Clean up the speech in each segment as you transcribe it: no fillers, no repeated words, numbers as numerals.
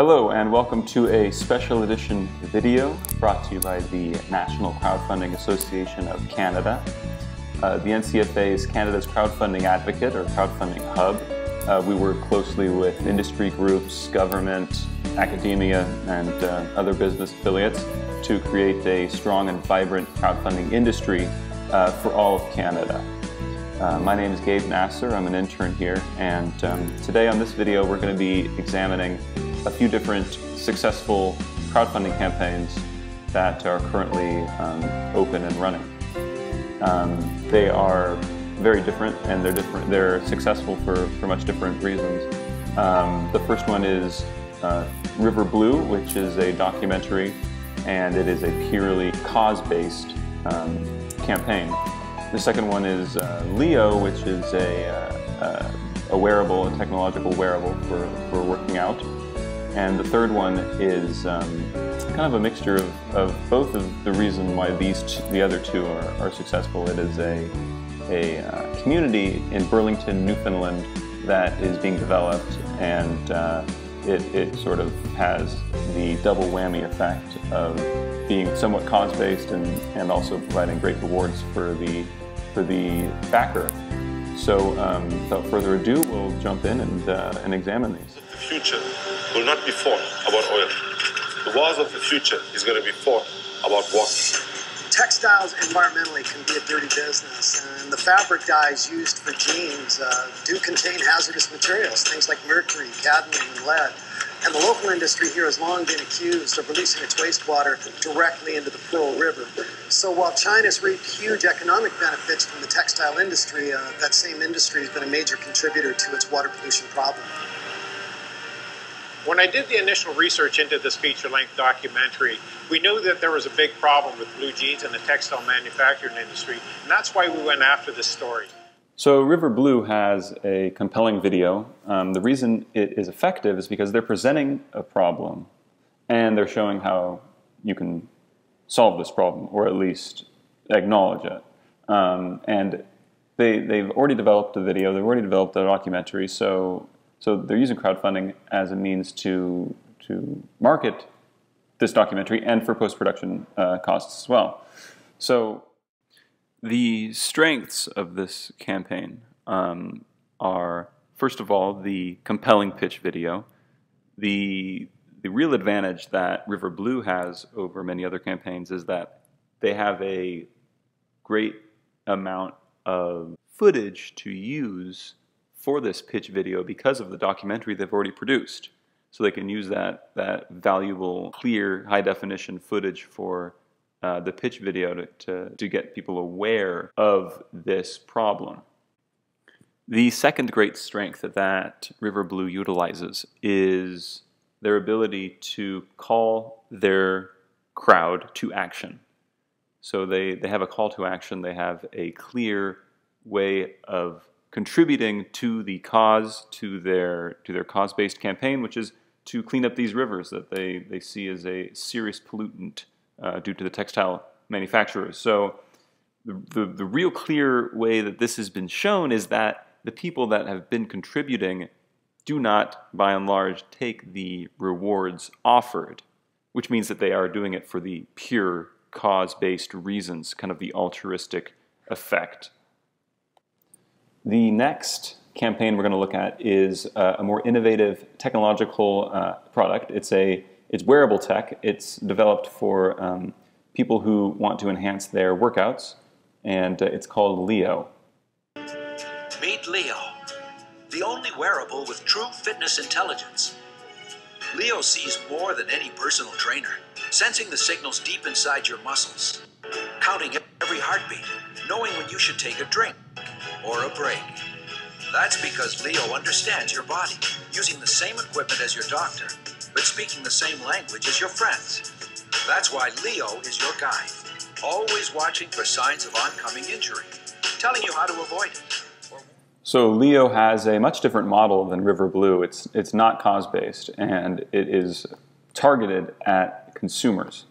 Hello and welcome to a special edition video brought to you by the National Crowdfunding Association of Canada. The NCFA is Canada's crowdfunding advocate or crowdfunding hub. We work closely with industry groups, government, academia, and other business affiliates to create a strong and vibrant crowdfunding industry for all of Canada. My name is Gabe Nassar. I'm an intern here, and today on this video we're going to be examining a few different successful crowdfunding campaigns that are currently open and running. They are very different, and they're successful for much different reasons. The first one is River Blue, which is a documentary, and it is a purely cause-based campaign. The second one is Leo, which is a wearable, a technological wearable for working out. And the third one is kind of a mixture of both of the reason why the other two are successful. It is a community in Burlington, Newfoundland that is being developed, and it sort of has the double whammy effect of being somewhat cause-based and also providing great rewards for the backer. So without further ado, we'll jump in and examine these. The future will not be fought about oil. The wars of the future is going to be fought about water. Textiles environmentally can be a dirty business, and the fabric dyes used for jeans do contain hazardous materials, things like mercury, cadmium, and lead. And the local industry here has long been accused of releasing its wastewater directly into the Pearl River. So while China's reaped huge economic benefits from the textile industry, that same industry has been a major contributor to its water pollution problem. When I did the initial research into this feature-length documentary, we knew that there was a big problem with blue jeans in the textile manufacturing industry, and that's why we went after this story. So River Blue has a compelling video. The reason it is effective is because they're presenting a problem, and they're showing how you can solve this problem, or at least acknowledge it. And they've already developed a video, they've already developed a documentary, so they're using crowdfunding as a means to market this documentary and for post-production costs as well. So the strengths of this campaign are, first of all, the compelling pitch video. The real advantage that River Blue has over many other campaigns is that they have a great amount of footage to use for this pitch video because of the documentary they've already produced. So they can use that valuable, clear, high-definition footage for the pitch video to get people aware of this problem. The second great strength that River Blue utilizes is their ability to call their crowd to action. So they have a call to action, they have a clear way of contributing to the cause, to their cause-based campaign, which is to clean up these rivers that they see as a serious pollutant due to the textile manufacturers. So the real clear way that this has been shown is that the people that have been contributing do not, by and large, take the rewards offered, which means that they are doing it for the pure cause-based reasons, kind of the altruistic effect. The next campaign we're going to look at is a more innovative technological product. It's wearable tech. It's developed for people who want to enhance their workouts, and it's called Leo. Meet Leo, the only wearable with true fitness intelligence. Leo sees more than any personal trainer, sensing the signals deep inside your muscles, counting every heartbeat, knowing when you should take a drink or a break. That's because Leo understands your body, using the same equipment as your doctor, but speaking the same language as your friends. That's why Leo is your guide, always watching for signs of oncoming injury, telling you how to avoid it. So Leo has a much different model than River Blue. It's not cause-based, and it is targeted at consumers,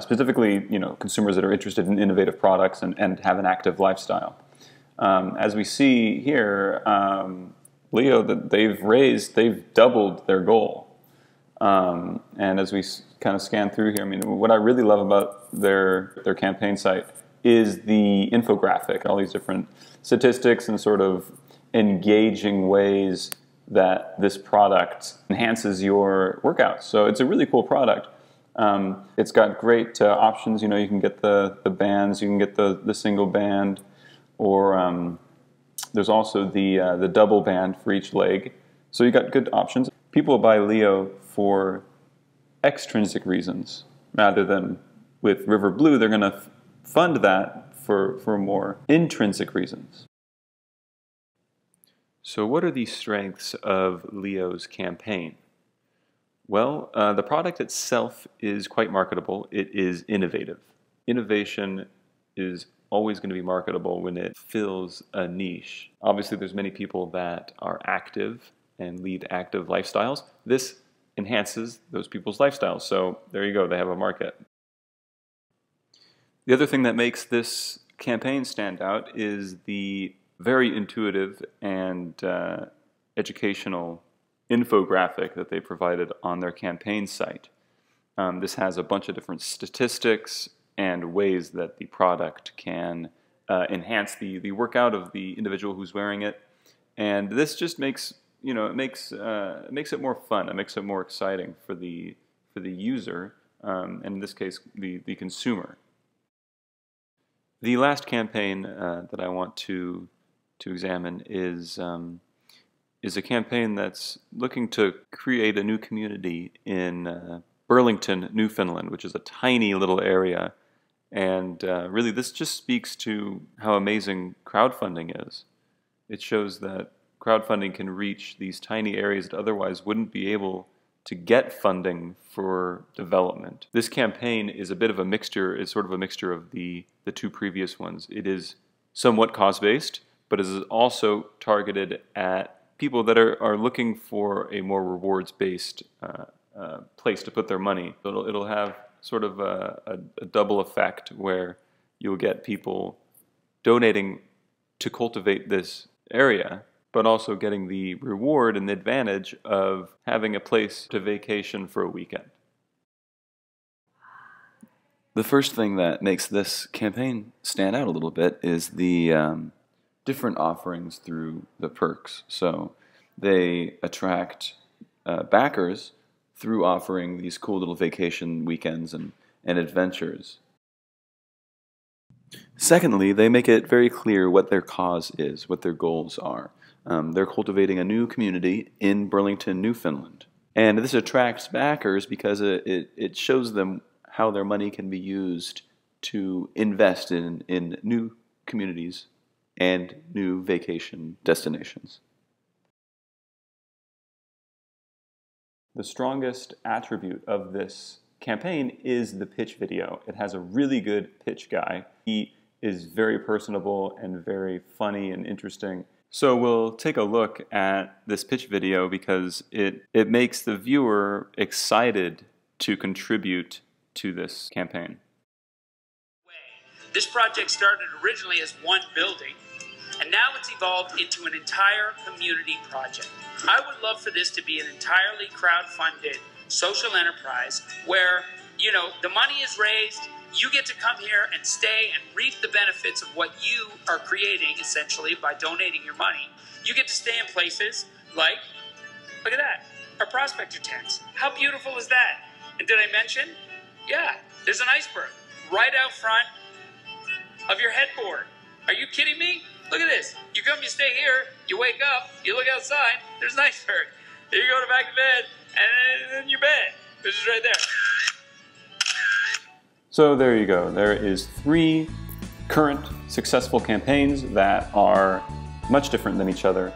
specifically, you know, consumers that are interested in innovative products and have an active lifestyle. As we see here, Leo, they've doubled their goal. And as we kind of scan through here, I mean, what I really love about their campaign site is the infographic, all these different statistics and sort of engaging ways that this product enhances your workouts. So it's a really cool product. It's got great options. You know, you can get the bands, you can get the single band, or there's also the double band for each leg. So you got good options. People buy Leo for extrinsic reasons rather than with River Blue. They're going to fund that for more intrinsic reasons. So what are the strengths of Leo's campaign? Well, the product itself is quite marketable. It is innovative. Innovation is always going to be marketable when it fills a niche. Obviously, there's many people that are active and lead active lifestyles. This enhances those people's lifestyles. So there you go, they have a market. The other thing that makes this campaign stand out is the very intuitive and educational infographic that they provided on their campaign site. This has a bunch of different statistics and ways that the product can enhance the workout of the individual who's wearing it. And this just makes, you know, it makes it more fun. It makes it more exciting for the user, and in this case, the consumer. The last campaign that I want to examine is a campaign that's looking to create a new community in Burlington, Newfoundland, which is a tiny little area, and really this just speaks to how amazing crowdfunding is. It shows that crowdfunding can reach these tiny areas that otherwise wouldn't be able to get funding for development. This campaign is a bit of a mixture, it's sort of a mixture of the two previous ones. It is somewhat cause-based, but is also targeted at people that are looking for a more rewards-based place to put their money. It'll have sort of a double effect where you'll get people donating to cultivate this area, but also getting the reward and the advantage of having a place to vacation for a weekend. The first thing that makes this campaign stand out a little bit is the different offerings through the perks. So they attract backers through offering these cool little vacation weekends and adventures. Secondly, they make it very clear what their cause is, what their goals are. They're cultivating a new community in Burlington, Newfoundland. And this attracts backers because it shows them how their money can be used to invest in new communities and new vacation destinations. The strongest attribute of this campaign is the pitch video. It has a really good pitch guy. He is very personable and very funny and interesting. So we'll take a look at this pitch video because it makes the viewer excited to contribute to this campaign. This project started originally as one building, and now it's evolved into an entire community project. I would love for this to be an entirely crowdfunded social enterprise where, you know, the money is raised, you get to come here and stay and reap the benefits of what you are creating, essentially, by donating your money. You get to stay in places like, look at that, our prospector tents. How beautiful is that? And did I mention? Yeah, there's an iceberg right out front of your headboard. Are you kidding me? Look at this. You come, you stay here, you wake up, you look outside, there's an iceberg. Then you go to back to bed, and then your bed. This is right there. So there you go. There is 3 current successful campaigns that are much different than each other,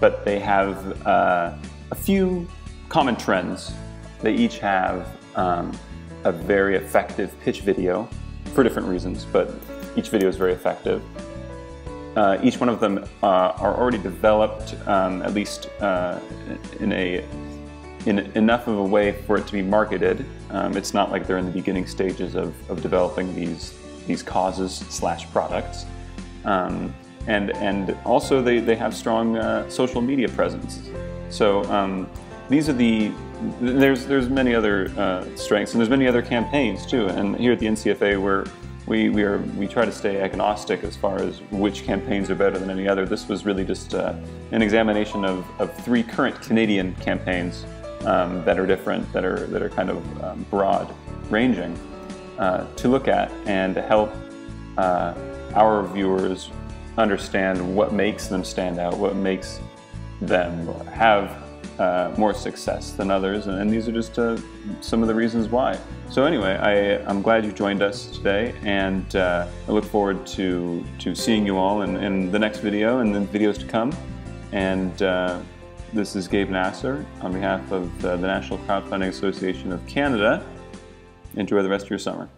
but they have a few common trends. They each have a very effective pitch video for different reasons, but each video is very effective. Each one of them are already developed, at least in enough of a way for it to be marketed. It's not like they're in the beginning stages of developing these causes / products. And also they have strong social media presence. So these are the there's many other strengths, and there's many other campaigns too. And here at the NCFA, we try to stay agnostic as far as which campaigns are better than any other. This was really just an examination of three current Canadian campaigns that are different, that are kind of broad ranging to look at and to help our viewers understand what makes them stand out, what makes them have more success than others, and these are just some of the reasons why. So anyway, I'm glad you joined us today, and I look forward to seeing you all in the next video and the videos to come. And this is Gabe Nassar on behalf of the National Crowdfunding Association of Canada. Enjoy the rest of your summer.